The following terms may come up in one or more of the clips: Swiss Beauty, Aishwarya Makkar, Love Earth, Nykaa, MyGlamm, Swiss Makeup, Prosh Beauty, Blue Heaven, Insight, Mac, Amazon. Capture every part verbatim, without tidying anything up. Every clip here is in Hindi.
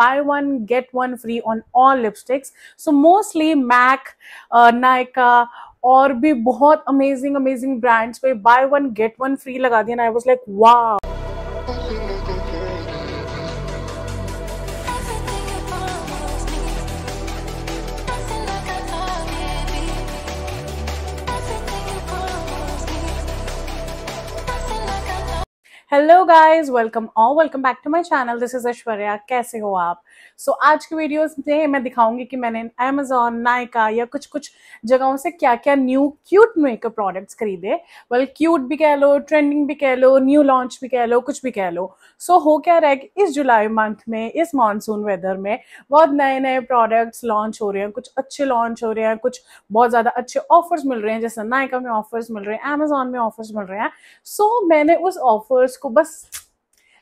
buy one get one free on all lipsticks. So mostly Mac, uh, Nykaa और भी बहुत amazing amazing brands पे buy one get one free लगा दिया. I was like wow. Hello guys, welcome और welcome back to my channel. This is Aishwarya. कैसे हो आप? सो so, आज की वीडियोस में मैं दिखाऊंगी कि मैंने अमेजॉन, नायका या कुछ कुछ जगहों से क्या क्या न्यू क्यूट मेकअप प्रोडक्ट्स खरीदे. वेल well, क्यूट भी कह लो, ट्रेंडिंग भी कह लो, न्यू लॉन्च भी कह लो, कुछ भी कह लो. सो so, हो क्या रहा है कि इस जुलाई मंथ में, इस मानसून वेदर में बहुत नए नए प्रोडक्ट्स लॉन्च हो रहे हैं. कुछ अच्छे लॉन्च हो रहे हैं, कुछ बहुत ज़्यादा अच्छे ऑफर्स मिल रहे हैं. जैसे नायका में ऑफर्स मिल रहे हैं, अमेजॉन में ऑफर्स मिल रहे हैं. सो so, मैंने उस ऑफर्स को बस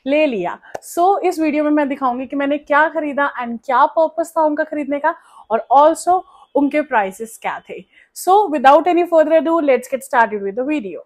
ले लिया. सो so, इस वीडियो में मैं दिखाऊंगी कि मैंने क्या खरीदा एंड क्या पर्पस था उनका खरीदने का, और ऑल्सो उनके प्राइसेस क्या थे. So without any further ado let's get started with the video.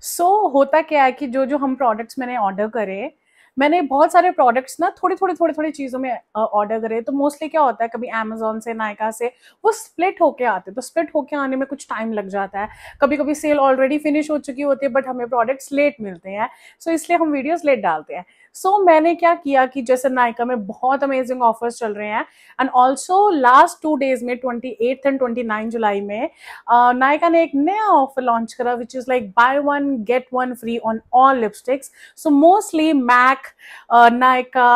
So होता क्या है कि जो जो हम प्रोडक्ट्स मैंने ऑर्डर करे, मैंने बहुत सारे प्रोडक्ट्स ना थोड़ी थोड़ी थोड़ी थोड़ी चीज़ों में ऑर्डर करे. तो मोस्टली क्या होता है, कभी अमेजोन से, नायका से वो स्प्लिट होके आते हैं. तो स्प्लिट होके आने में कुछ टाइम लग जाता है. कभी कभी सेल ऑलरेडी फिनिश हो चुकी होती है बट हमें प्रोडक्ट्स लेट मिलते हैं. सो so, इसलिए हम वीडियोस लेट डालते हैं. सो so, मैंने क्या किया कि जैसे नायका में बहुत अमेजिंग ऑफर्स चल रहे हैं and also last two days में अट्ठाईस एंड उनतीस जुलाई में uh, नायका ने एक नया ऑफर लॉन्च करा which is like buy one get one free on all lipsticks. So mostly MAC, Nykaa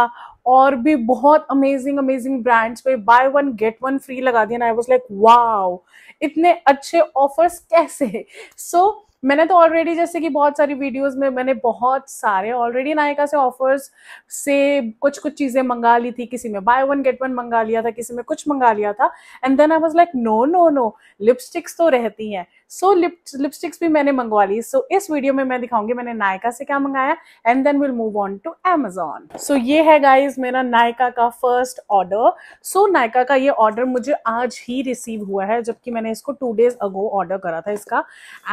और भी बहुत अमेजिंग अमेजिंग ब्रांड्स पे buy one get one free लगा दिया. आई वाज लाइक वाओ, इतने अच्छे ऑफर्स कैसे? सो so, मैंने तो ऑलरेडी जैसे कि बहुत सारी वीडियोस में मैंने बहुत सारे ऑलरेडी नायका से ऑफर्स से कुछ कुछ चीज़ें मंगा ली थी. किसी में बाय वन गेट वन मंगा लिया था, किसी में कुछ मंगा लिया था. And then I was like no no no lipsticks तो रहती हैं. सो लिप लिपस्टिक्स भी मैंने मंगवा ली. सो so, इस वीडियो में मैं दिखाऊंगी मैंने नायका से क्या मंगाया and then will move on to Amazon. So ये है गाइज मेरा नायका का फर्स्ट ऑर्डर. सो नायका का ये ऑर्डर मुझे आज ही रिसीव हुआ है, जबकि मैंने इसको टू डेज अगो ऑर्डर करा था इसका.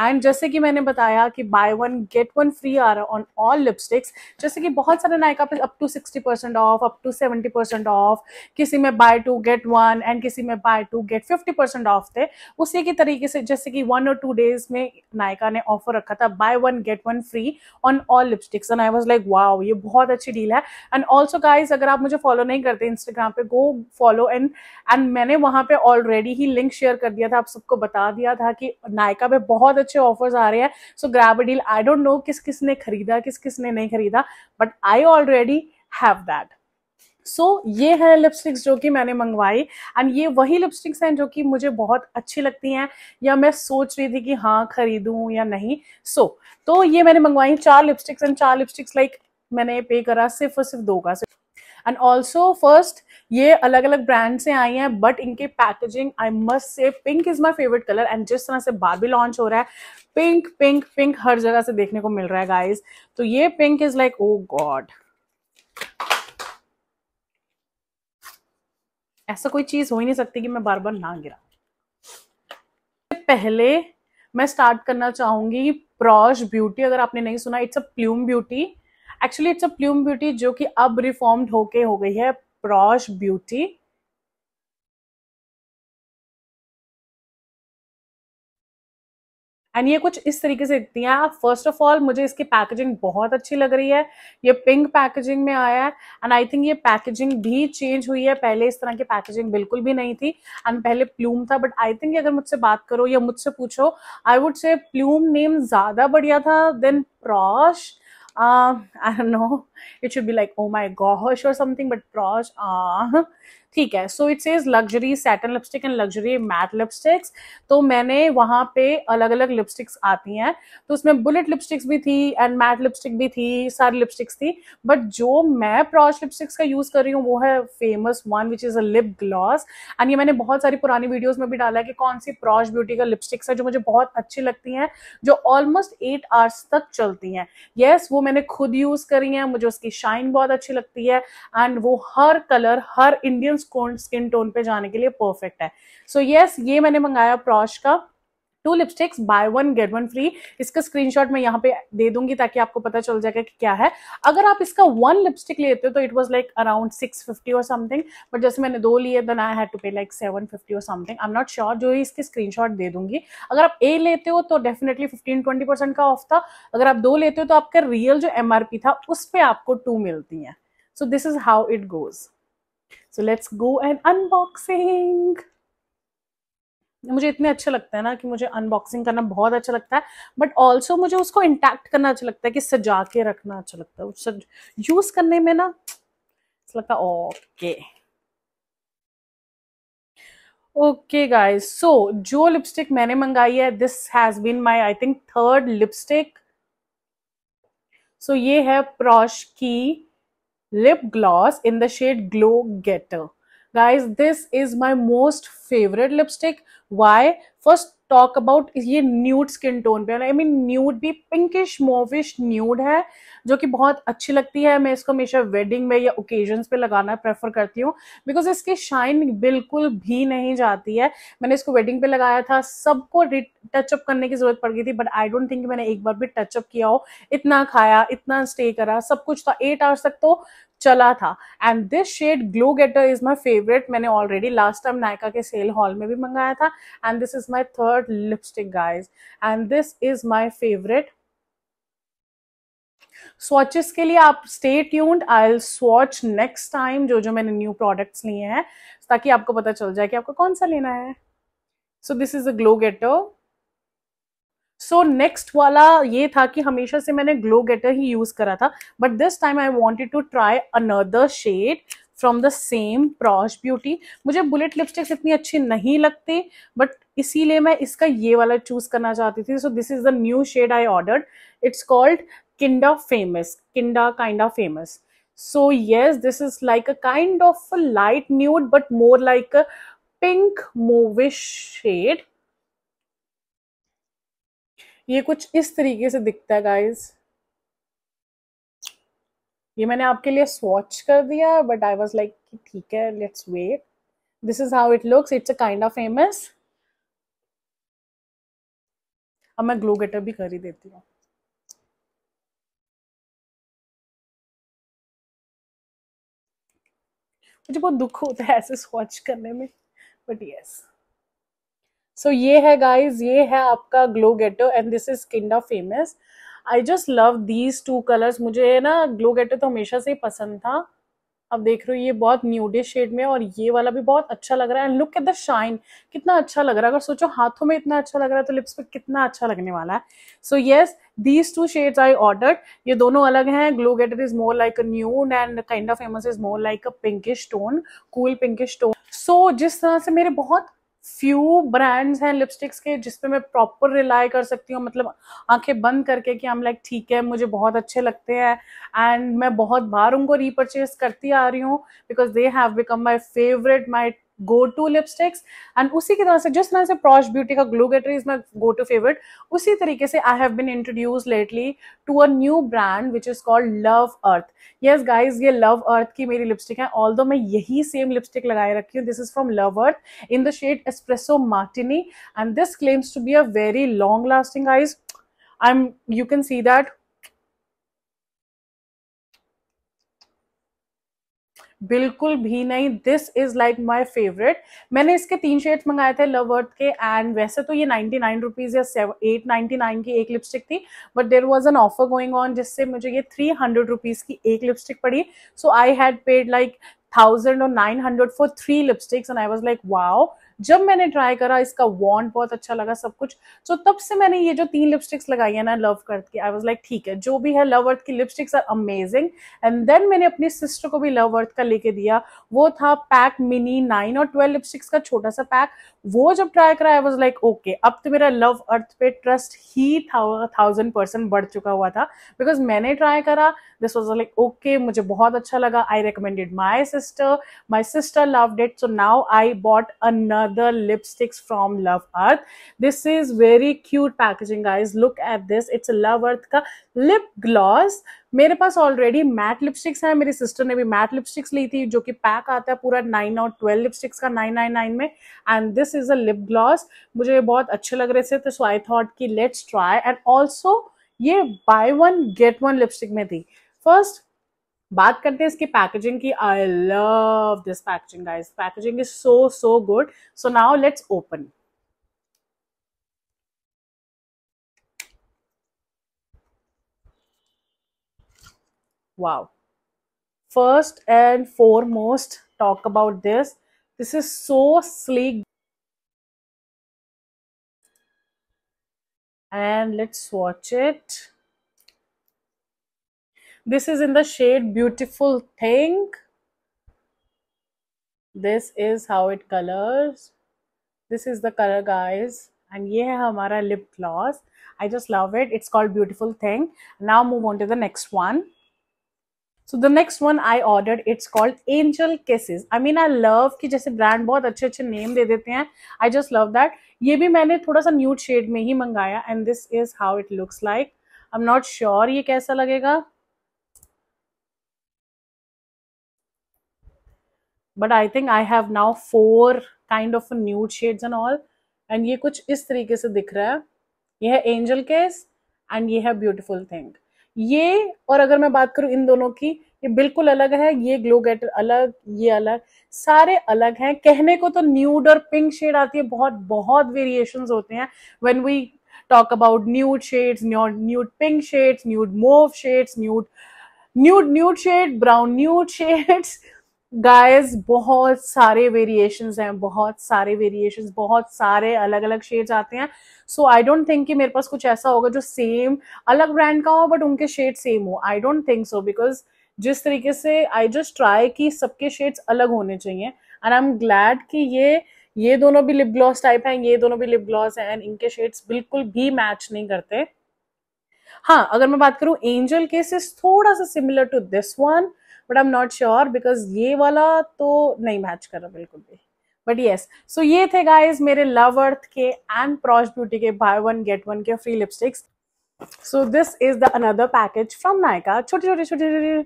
एंड जैसे कि मैंने बताया कि buy one get one free आ रहा ऑन ऑल लिपस्टिक्स. जैसे कि बहुत सारे नायका पे up to sixty percent off, up to seventy percent off, किसी में buy two get one and किसी में buy two get fifty percent off थे. उसी के तरीके से जैसे कि वन और टू डेज में नायका ने ऑफर रखा था buy one get one free on all lipsticks. And I was like wow, ये बहुत अच्छी डील है. एंड ऑल्सो गाइज, अगर आप मुझे फॉलो नहीं करते इंस्टाग्राम पे, गो फॉलो. एंड एंड मैंने वहां पे ऑलरेडी ही लिंक शेयर कर दिया था, आप सबको बता दिया था कि नायका पे बहुत अच्छे ऑफर्स आ रहे हैं. So grab a deal. I don't know किस किस ने खरीदा, किस किस ने नहीं खरीदा, but I already have that. So so, ये है लिपस्टिक्स जो कि मैंने मंगवाई. एंड ये वही लिपस्टिक्स हैं जो कि मुझे बहुत अच्छी लगती हैं, या मैं सोच रही थी कि हाँ खरीदूं या नहीं. सो so, तो ये मैंने मंगवाई चार लिपस्टिक्स. एंड चार लिपस्टिक्स लाइक मैंने पे करा सिर्फ और सिर्फ दो का. एंड ऑल्सो फर्स्ट ये अलग अलग ब्रांड से आई हैं, बट इनके packaging I must say, pink is my favourite colour. And जिस तरह से बार्बी लॉन्च हो रहा है, पिंक पिंक पिंक हर जगह से देखने को मिल रहा है गाइज. तो ये pink is like oh God, ऐसा कोई चीज हो ही नहीं सकती कि मैं बार बार ना गिरा. पहले मैं स्टार्ट करना चाहूंगी प्रॉश ब्यूटी. अगर आपने नहीं सुना, it's a plume beauty. Actually it's a plume beauty जो कि अब रिफॉर्म्ड होके हो गई है प्रॉश ब्यूटी. एंड ये कुछ इस तरीके से दिखती हैं. फर्स्ट ऑफ ऑल मुझे इसकी पैकेजिंग बहुत अच्छी लग रही है. ये पिंक पैकेजिंग में आया है. एंड आई थिंक ये पैकेजिंग भी चेंज हुई है. पहले इस तरह की पैकेजिंग बिल्कुल भी नहीं थी. एंड पहले प्लूम था, बट आई थिंक अगर मुझसे बात करो या मुझसे पूछो, I would say plume name ज़्यादा बढ़िया था then प्रॉश. I don't know, it should be like oh my gosh और समथिंग, बट प्रॉश ठीक है. So it's is luxury satin lipstick and luxury matte lipsticks. तो मैंने वहाँ पे अलग अलग लिपस्टिक्स आती हैं, तो उसमें बुलेट लिपस्टिक्स भी थी एंड मैट लिपस्टिक भी थी, सारी लिपस्टिक्स थी. बट जो मैं प्रॉश लिपस्टिक्स का यूज़ कर रही हूँ वो है famous one which is a lip gloss. And ये मैंने बहुत सारी पुरानी वीडियोज़ में भी डाला है कि कौन सी प्रॉश ब्यूटी का लिपस्टिक्स है जो मुझे बहुत अच्छी लगती हैं, जो ऑलमोस्ट एट आवर्स तक चलती हैं. येस yes, वो मैंने खुद यूज़ करी हैं, मुझे उसकी शाइन बहुत अच्छी लगती है. एंड वो हर कलर, हर इंडियन स्किन टोन पे जाने के लिए परफेक्ट है. सो so, यस yes, ये मैंने मंगाया प्रॉश का. Two lipsticks buy one get one free. इसका स्क्रीनशॉट मैं यहाँ पे दे दूंगी ताकि आपको पता चल जाएगा कि क्या है। अगर आप इसका वन लिपस्टिक लेते हो तो it was like around six fifty और समथिंग, बट जैसे मैंने दो लिए then I had to pay like seven fifty और something, I am not sure. जो इसके स्क्रीनशॉट दे दूंगी। अगर आप ए लेते हो तो डेफिनेटली फिफ्टीन ट्वेंटी परसेंट का ऑफ था। अगर आप दो लेते हो तो आपका रियल जो एम आर पी था उस पर आपको टू मिलती है। So this is how it goes. So let's go and unboxing. मुझे इतने अच्छा लगता है ना कि मुझे अनबॉक्सिंग करना बहुत अच्छा लगता है, बट ऑल्सो मुझे उसको इंटैक्ट करना अच्छा लगता है, कि सजा के रखना अच्छा लगता है। यूज करने में ना लगता है ओके ओके गाइस। सो जो लिपस्टिक मैंने मंगाई है, this has been my I think third lipstick. So ये है प्रॉश की lip gloss in the shade glow getter. Guys, this is my most favorite lipstick. Why? First talk about ये nude skin tone पे, I mean nude भी pinkish mauvish nude है, जो कि बहुत अच्छी लगती है। मैं इसको हमेशा wedding में या occasions पे लगाना prefer करती हूँ, because इसकी shine बिल्कुल भी नहीं जाती है। मैंने इसको wedding पे लगाया था, सबको touch up करने की जरूरत पड़ गई थी, but I don't think मैंने एक बार भी touch up किया हो। इतना खाया, इतना stay करा, सब कुछ था, eight hours तक तो चला था। And this shade glow getter is my favourite. मैंने ऑलरेडी लास्ट टाइम नायका के सेल हॉल में भी मंगाया था। And this is my third lipstick guys, and this is my favourite. Swatches के लिए आप stay tuned, I will swatch next time जो जो मैंने न्यू प्रोडक्ट्स लिए हैं, ताकि आपको पता चल जाए कि आपको कौन सा लेना है। So this is a glow getter. So so, next वाला ये था कि हमेशा से मैंने ग्लो गेटर ही यूज करा था, but this time I wanted to try another shade from the same Praush beauty. मुझे बुलेट लिपस्टिक्स इतनी अच्छी नहीं लगती, बट इसीलिए मैं इसका ये वाला चूज करना चाहती थी। So this is the new shade I ordered, it's called kinda famous, kinda kind of famous. So yes, this is like a kind of light nude, but more like a pink mauvish shade. ये कुछ इस तरीके से दिखता है गाइज। ये मैंने आपके लिए स्वॉच कर दिया, बट आई वाज लाइक ठीक है, let's wait. This is how it looks, it's a kind of famous. अब मैं ग्लो गेटर भी कर ही देती हूँ। मुझे बहुत दुख होता है ऐसे स्वॉच करने में, बट यस। सो so, ये है गाइज, ये है आपका glow getter and this is kinda famous. I just love these two colours. मुझे ना ग्लो गेटर तो हमेशा से ही पसंद था। आप देख रहे हो ये बहुत न्यूडिश शेड में, और ये वाला भी बहुत अच्छा लग रहा है। And look at the shine, कितना अच्छा लग रहा है। अगर सोचो हाथों में इतना अच्छा लग रहा है तो लिप्स पे कितना अच्छा लगने वाला है। So yes, these two shades I ordered. ये दोनों अलग हैं। Glow getter is more like a nude and kind of famous is more like a pinkish tone, cool pinkish tone. So जिस तरह से मेरे बहुत फ्यू ब्रांड्स हैं लिपस्टिक्स के जिसपे मैं प्रॉपर रिलाई कर सकती हूँ, मतलब आंखें बंद करके कि आई एम लाइक ठीक है, मुझे बहुत अच्छे लगते हैं एंड मैं बहुत बार उनको रीपरचेज करती आ रही हूँ, because they have become my favourite, my go to lipsticks. And उसी की तरह से जिस तरह से प्रॉश ब्यूटी का glow getter is my go to favourite, उसी तरीके से I have been introduce lately to a new brand which is called love Earth. Yes guys, ये लव अर्थ की मेरी लिपस्टिक है, ऑल दो मैं यही सेम लिपस्टिक लगाए रखी हूँ। This is from love earth in the shade espresso martini and this claims to be a very long lasting guys. I am you can see that बिल्कुल भी नहीं। This is like my favourite. मैंने इसके तीन शेड्स मंगाए थे लव अर्थ के, एंड वैसे तो ये नाइन्टी नाइन रुपीज या एट नाइन्टी नाइन की एक लिपस्टिक थी, but there was an offer going on जिससे मुझे ये थ्री हंड्रेड रुपीज की एक लिपस्टिक पड़ी। So I had paid like thousand और nine hundred for three lipsticks and I was like wow. जब मैंने ट्राई करा, इसका वॉन्ट बहुत अच्छा लगा, सब कुछ। सो so, तब से मैंने ये जो तीन लिपस्टिक्स लगाई है ना लव अर्थ की, आई वाज लाइक ठीक है, जो भी है लव अर्थ की lipsticks are amazing. And then मैंने अपनी सिस्टर को भी लव अर्थ का लेके दिया, वो था पैक मिनी नाइन और ट्वेल्व लिपस्टिक्स का छोटा सा पैक। वो जब ट्राई करा आई वाज लाइक ओके, अब तो मेरा लव अर्थ पे ट्रस्ट ही थाउजेंड परसेंट बढ़ चुका हुआ था, बिकॉज मैंने ट्राई करा। दिस वाज लाइक ओके, मुझे बहुत अच्छा लगा। I recommended my sister, my sister loved it. So now I bought another other lipsticks from Love Earth. This is very cute packaging, guys. Look at this. It's a Love Earth का lip gloss. मेरे पास ऑलरेडी मैट लिपस्टिक्स हैं. मेरी सिस्टर ने भी मैट लिपस्टिक्स ली थी जो कि पैक आता है पूरा नाइन और ट्वेल्व लिपस्टिक्स का नाइन नाइन नाइन में. And this is a lip gloss. मुझे बहुत अच्छे लग रहे थे तो सो आई थॉट कि लेट्स ट्राई. एंड ऑल्सो ये buy one get one lipstick में थी. फर्स्ट बात करते हैं इसकी पैकेजिंग की. I love this packaging guys. Packaging is so so good. So now let's open. Wow, first and foremost talk about this. This is so sleek and let's swatch it. This is in the shade Beautiful Thing. This is how it colors. This is the color, guys. And ये है हमारा lip gloss. I just love it. It's called Beautiful Thing. Now move on to the next one. So the next one I ordered, it's called Angel Kisses. I mean I love कि जैसे ब्रांड बहुत अच्छे अच्छे नेम दे देते हैं. I just love that. ये भी मैंने थोड़ा सा न्यूड शेड में ही मंगाया. And this is how it looks like. I'm not sure ये कैसा लगेगा. But I think I have now four kind of nude shades and all. And ये कुछ इस तरीके से दिख रहा है. ये है Angel Kiss and ये है Beautiful Thing. ये और अगर मैं बात करूं इन दोनों की, ये बिल्कुल अलग है. ये ग्लो गेटर अलग, ये अलग, सारे अलग हैं. कहने को तो न्यूड और पिंक शेड आती है, बहुत बहुत वेरिएशंस होते हैं. When we talk about nude shades, nude pink shades, nude mauve shades, nude nude nude shade, brown nude shades, guys बहुत सारे वेरिएशंस हैं. बहुत सारे वेरिएशंस, बहुत सारे अलग अलग शेड्स आते हैं. सो आई डोंट थिंक कि मेरे पास कुछ ऐसा होगा जो सेम अलग ब्रांड का हो बट उनके शेड सेम हो. I don't think so because जिस तरीके से आई जस्ट ट्राई कि सबके शेड्स अलग होने चाहिए. एंड आई एम ग्लैड कि ये ये दोनों भी लिप ग्लॉस टाइप हैं, ये दोनों भी लिप ग्लॉस हैं एंड इनके शेड्स बिल्कुल भी मैच नहीं करते. हाँ, अगर मैं बात करूँ एंजल केसेस थोड़ा सा similar to this one but I am not sure because ये वाला तो नहीं मैच कर रहा बिल्कुल भी. बट येस, सो ये थे गाइज मेरे लव अर्थ के एंड प्रॉश ब्यूटी के बाय वन गेट वन के free lipsticks. So this is the another package from Nykaa. छोटे छोटे छोटे छोटे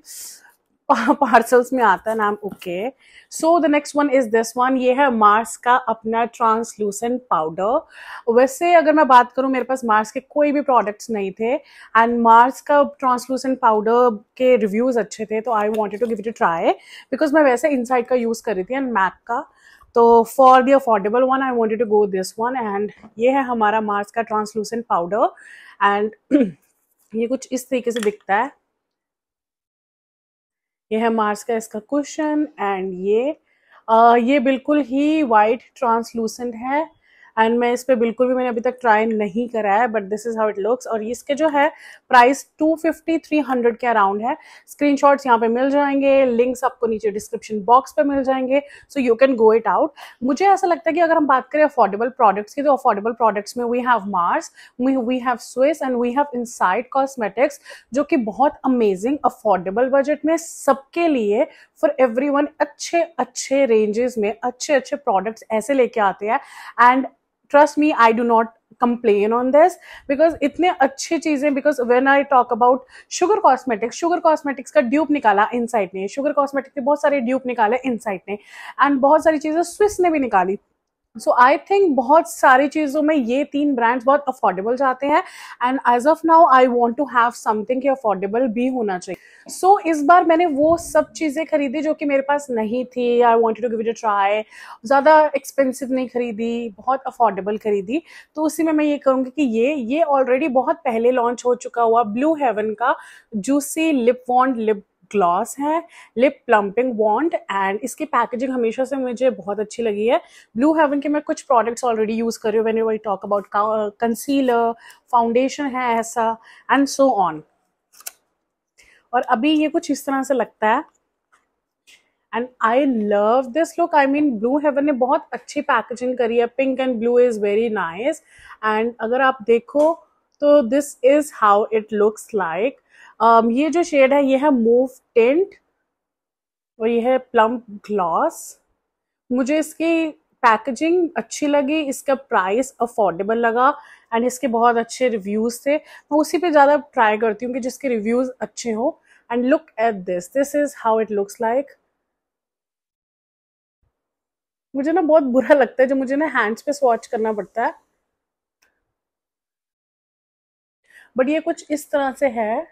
पार्सल्स में आता है नाम. Okay, so the next one is this one. ये है मार्स का अपना ट्रांसलूसेंट पाउडर. वैसे अगर मैं बात करूँ मेरे पास मार्स के कोई भी प्रोडक्ट्स नहीं थे एंड मार्स का ट्रांसलूसेंट पाउडर के रिव्यूज अच्छे थे तो I wanted to give it a try because मैं वैसे इनसाइट का यूज़ कर रही थी एंड मैक का. तो for the affordable one I wanted to go this one. And ये है हमारा मार्स का ट्रांसलूसेंट पाउडर. एंड ये कुछ इस तरीके से दिखता है. ये है मार्स का इसका कुशन. एंड ये आ, ये बिल्कुल ही वाइट ट्रांसलूसेंट है. एंड मैं इस पर बिल्कुल भी मैंने अभी तक ट्राई नहीं करा है but this is how it looks. और इसके जो है price two fifty three hundred के अराउंड है. स्क्रीनशॉट्स यहाँ पे मिल जाएंगे, लिंक्स आपको नीचे डिस्क्रिप्शन बॉक्स पे मिल जाएंगे. So you can go it out. मुझे ऐसा लगता है कि अगर हम बात करें अफोर्डेबल प्रोडक्ट्स की तो अफोर्डेबल प्रोडक्ट्स में we have Mars, we have Swiss and we have Insight cosmetics जो कि बहुत अमेजिंग अफोर्डेबल बजट में सबके लिए फॉर एवरी वन अच्छे अच्छे रेंजेस में अच्छे अच्छे प्रोडक्ट्स ऐसे लेके आते हैं. And trust me, I do not complain on this because इतने अच्छी चीज़ें. because when I talk about sugar cosmetics, sugar cosmetics का dupe निकाला Insight ने, sugar cosmetics के बहुत सारे dupe निकाले Insight ने and बहुत सारी चीज़ें Swiss ने भी निकाली. सो आई थिंक बहुत सारी चीज़ों में ये तीन ब्रांड्स बहुत अफोर्डेबल जाते हैं. And as of now I want to have something कि अफोर्डेबल भी होना चाहिए. सो so, इस बार मैंने वो सब चीज़ें खरीदी जो कि मेरे पास नहीं थी. I wanted to give it a try. ज़्यादा एक्सपेंसिव नहीं खरीदी, बहुत अफोर्डेबल खरीदी. तो उसी में मैं ये कहूँगी कि ये ये ऑलरेडी बहुत पहले लॉन्च हो चुका हुआ ब्लू हेवन का juicy lip wand lip gloss है, लिप प्लम्पिंग वॉन्ट. एंड इसकी पैकेजिंग हमेशा से मुझे बहुत अच्छी लगी है. ब्लू हेवन के मैं कुछ प्रोडक्ट्स ऑलरेडी यूज़ कर रही हूँ. When we talk about concealer, foundation है ऐसा एंड सो ऑन. और अभी ये कुछ इस तरह से लगता है. And I love this look. I mean blue haven ने बहुत अच्छी पैकेजिंग करी है. Pink and blue is very nice. And अगर आप देखो तो this is how it looks like. Um, ये जो शेड है ये है मूव टिंट और ये है प्लम्प ग्लॉस. मुझे इसकी पैकेजिंग अच्छी लगी, इसका प्राइस अफोर्डेबल लगा एंड इसके बहुत अच्छे रिव्यूज़ थे। मैं उसी पे ज़्यादा ट्राई करती हूँ कि जिसके रिव्यूज़ अच्छे हों। And look at this, this is how it looks like. मुझे ना बहुत बुरा लगता है जो मुझे ना हैंड्स पे स्वॉच करना पड़ता है, बट ये कुछ इस तरह से है।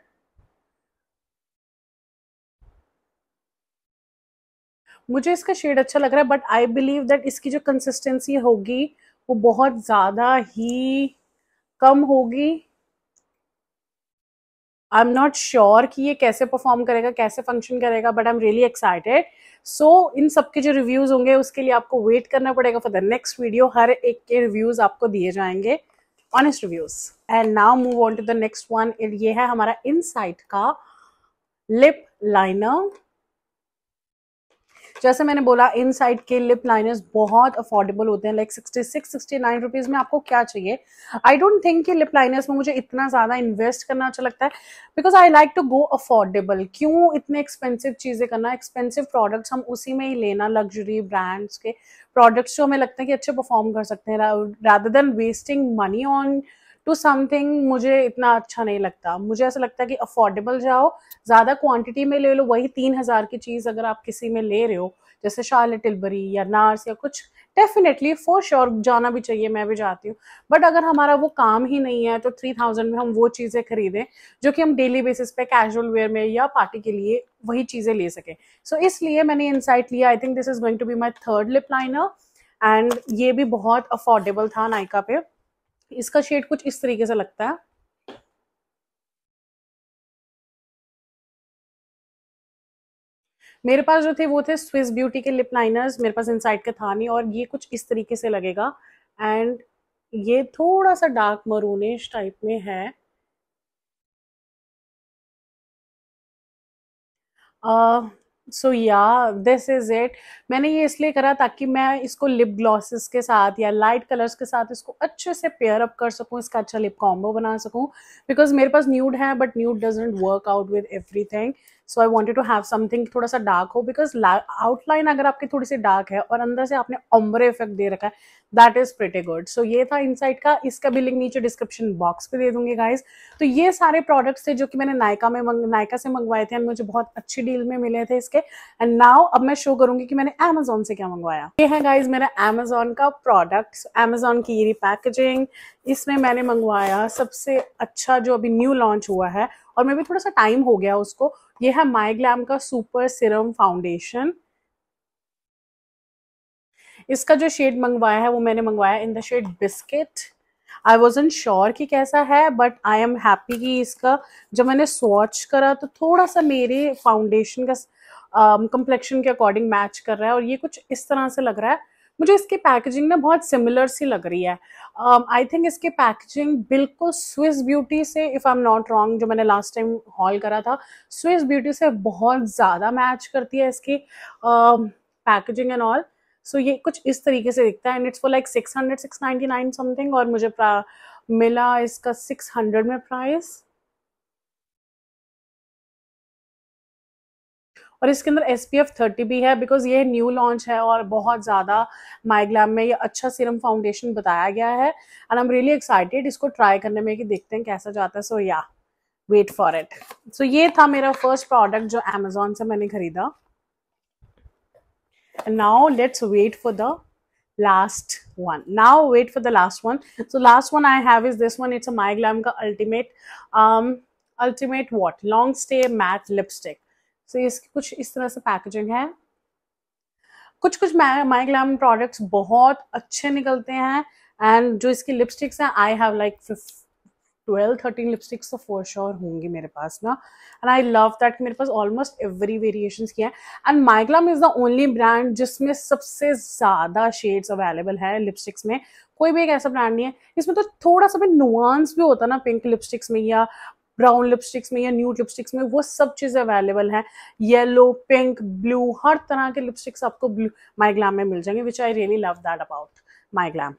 मुझे इसका शेड अच्छा लग रहा है, बट आई बिलीव दैट इसकी जो कंसिस्टेंसी होगी वो बहुत ज़्यादा ही कम होगी। आई एम नॉट श्योर कि ये कैसे परफॉर्म करेगा, कैसे फंक्शन करेगा, but I am really excited. So इन सब के जो रिव्यूज़ होंगे उसके लिए आपको वेट करना पड़ेगा फॉर द नेक्स्ट वीडियो। हर एक के रिव्यूज़ आपको दिए जाएंगे, honest reviews. And now move on to the next one. ये है हमारा इनसाइट का लिप लाइनर। जैसे मैंने बोला, इनसाइट के लिप लाइनर्स बहुत अफोर्डेबल होते हैं, like sixty six sixty nine rupees में आपको क्या चाहिए। आई डोंट थिंक कि लिप लाइनर्स में मुझे इतना ज़्यादा इन्वेस्ट करना अच्छा लगता है, because I like to go affordable. क्यों इतने एक्सपेंसिव चीज़ें करना? एक्सपेंसिव प्रोडक्ट्स हम उसी में ही लेना, लग्जरी ब्रांड्स के प्रोडक्ट्स जो हमें लगता है कि अच्छे परफॉर्म कर सकते हैं, rather than wasting money on to something. मुझे इतना अच्छा नहीं लगता। मुझे ऐसा लगता है कि अफोर्डेबल जाओ, ज़्यादा क्वांटिटी में ले लो। वही तीन हज़ार की चीज़ अगर आप किसी में ले रहे हो, जैसे शार्लेट टिलबरी या नार्स या कुछ, डेफिनेटली फॉर श्योर जाना भी चाहिए, मैं भी जाती हूँ। बट अगर हमारा वो काम ही नहीं है तो थ्री थाउजेंड में हम वो चीज़ें खरीदें जो कि हम डेली बेसिस पे कैजुअल वेयर में या पार्टी के लिए वही चीज़ें ले सकें। सो so, इसलिए मैंने इनसाइट लिया। I think this is going to be my third lip liner and ये भी बहुत अफोर्डेबल था नायका पे। इसका शेड कुछ इस तरीके से लगता है। मेरे पास जो थे वो थे स्विस ब्यूटी के लिप लाइनर्स, मेरे पास इनसाइट का था नहीं, और ये कुछ इस तरीके से लगेगा। एंड ये थोड़ा सा डार्क मरूनिश टाइप में है। uh, सो या दिस इज़ इट। मैंने ये इसलिए करा ताकि मैं इसको लिप ग्लॉसेस के साथ या लाइट कलर्स के साथ इसको अच्छे से पेयर अप कर सकूं, इसका अच्छा लिप कॉम्बो बना सकूं, बिकॉज मेरे पास न्यूड है but nude doesn't work out with everything. So I wanted to have something थोड़ा सा डार्क हो, बिकॉज आउटलाइन अगर आपकी थोड़ी सी डार्क है और अंदर से आपने ओम्ब्रे इफेक्ट दे रखा है, that is pretty good. So ये था इनसाइट का। इसका भी लिंक नीचे डिस्क्रिप्शन बॉक्स पे दे दूंगी गाइज। तो ये सारे प्रोडक्ट्स थे जो कि मैंने नायका में नायका से मंगवाए थे और मुझे बहुत अच्छी डील में मिले थे इसके। एंड नाउ अब मैं शो करूंगी कि मैंने अमेजोन से क्या मंगवाया। ये है गाइज मेरा अमेजोन का प्रोडक्ट, अमेजोन की ये पैकेजिंग। इसमें मैंने मंगवाया सबसे अच्छा जो अभी न्यू लॉन्च हुआ है, और मैं भी थोड़ा सा टाइम हो गया उसको, ये है मायग्लैम का सुपर सीरम फाउंडेशन। इसका जो शेड मंगवाया है वो मैंने मंगवाया in the shade biscuit. I wasn't sure कि कैसा है, बट आई एम हैप्पी कि इसका जब मैंने स्वॉच करा तो थोड़ा सा मेरे फाउंडेशन का कंप्लेक्शन um, के अकॉर्डिंग मैच कर रहा है, और ये कुछ इस तरह से लग रहा है। मुझे इसकी पैकेजिंग ना बहुत सिमिलर सी लग रही है। आई um, थिंक इसकी पैकेजिंग बिल्कुल स्विस ब्यूटी से, if I am not wrong, जो मैंने लास्ट टाइम हॉल करा था, स्विस ब्यूटी से बहुत ज़्यादा मैच करती है इसकी पैकेजिंग एंड ऑल। सो ये कुछ इस तरीके से दिखता है and it's for like six hundred six ninety nine something, और मुझे मिला इसका सिक्स हंड्रेड में प्राइस। और इसके अंदर एस पी एफ थर्टी भी है, बिकॉज ये न्यू लॉन्च है और बहुत ज़्यादा मायग्लैम में ये अच्छा सीरम फाउंडेशन बताया गया है। And I am really excited इसको ट्राई करने में कि देखते हैं कैसा जाता है। सो या वेट फॉर इट। सो ये था मेरा फर्स्ट प्रोडक्ट जो अमेजोन से मैंने खरीदा। And now let's wait for the last one. Now wait for the last one. So last one I have is this one. It's a MyGlamm का ultimate ultimate what long stay matte lipstick. So so, इसकी कुछ इस तरह से पैकेजिंग है। कुछ कुछ मायग्लैम प्रोडक्ट्स बहुत अच्छे निकलते हैं, एंड जो इसकी लिपस्टिक्स हैं, I have like twelve thirteen lipsticks तो फॉर श्योर होंगी मेरे पास ना। एंड आई लव दैट मेरे पास ऑलमोस्ट एवरी वेरिएशंस की हैं। And MyGlamm is the only brand जिसमें सबसे ज़्यादा शेड्स अवेलेबल है लिपस्टिक्स में। कोई भी एक ऐसा ब्रांड नहीं है। इसमें तो थोड़ा सा भी नुआंस भी होता ना, पिंक लिपस्टिक्स में या ब्राउन लिपस्टिक्स में या न्यूड लिपस्टिक्स में, वो सब चीज़ें अवेलेबल हैं। येलो, पिंक, ब्लू, हर तरह के लिपस्टिक्स आपको ब्लू मायग्लैम में मिल जाएंगे, which I really love that about MyGlamm.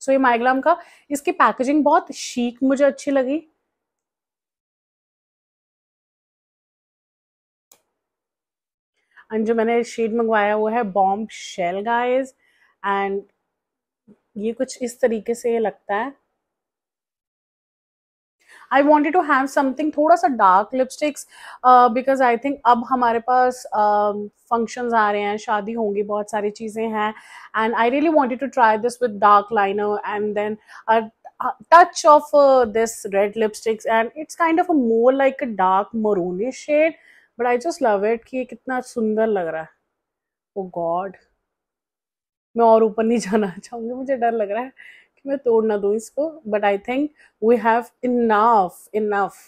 So ये मायग्लैम का, इसकी पैकेजिंग बहुत शीक मुझे अच्छी लगी। एंड जो मैंने शेड मंगवाया वो है बॉम्ब शेल गाइज। एंड ये कुछ इस तरीके से लगता है। I wanted to have something थोड़ा सा dark lipsticks because I think अब हमारे पास फंक्शंस आ रहे हैं, शादी होंगी, बहुत सारी चीज़ें हैं and I really wanted to try this with dark liner and then touch of uh, this red lipsticks, and it's kind of a more like a dark maroonish shade, but I just love it कि ये कितना सुंदर लग रहा है। Oh God, मैं और ऊपर नहीं जाना चाहूँगी, मुझे डर लग रहा है कि मैं तोड़ ना दूँ इसको, but I think we have enough enough।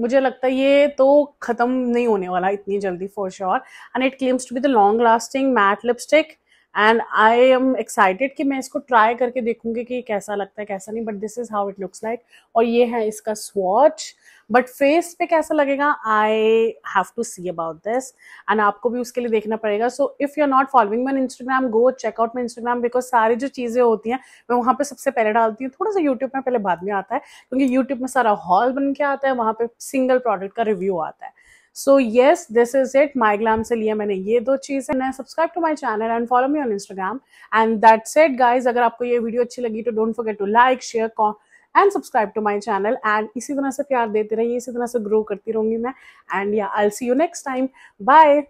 मुझे लगता है ये तो ख़त्म नहीं होने वाला इतनी जल्दी for sure, and it claims to be the long lasting matte lipstick। And I am excited कि मैं इसको ट्राई करके देखूंगी कि कैसा लगता है कैसा नहीं, but this is how it looks like. और ये है इसका स्वॉच, बट फेस पे कैसा लगेगा I have to see about this, and आपको भी उसके लिए देखना पड़ेगा। So if you are not following my Instagram, go check out my Instagram, because सारी जो चीज़ें होती हैं मैं वहाँ पे सबसे पहले डालती हूँ। थोड़ा सा यूट्यूब में पहले बाद में आता है क्योंकि यूट्यूब में सारा हॉल बन के आता है, वहाँ पे सिंगल प्रोडक्ट का रिव्यू आता है। So yes, this is it. MyGlamm से लिया मैंने ये दो चीज़ें। मैं subscribe to my channel and follow me on Instagram and that's it guys. अगर आपको ये वीडियो अच्छी लगी तो don't forget to like, share and subscribe to my channel, and इसी तरह से प्यार देते रहिए, इसी तरह से ग्रो करती रहूँगी मैं। And yeah I will see you next time, bye.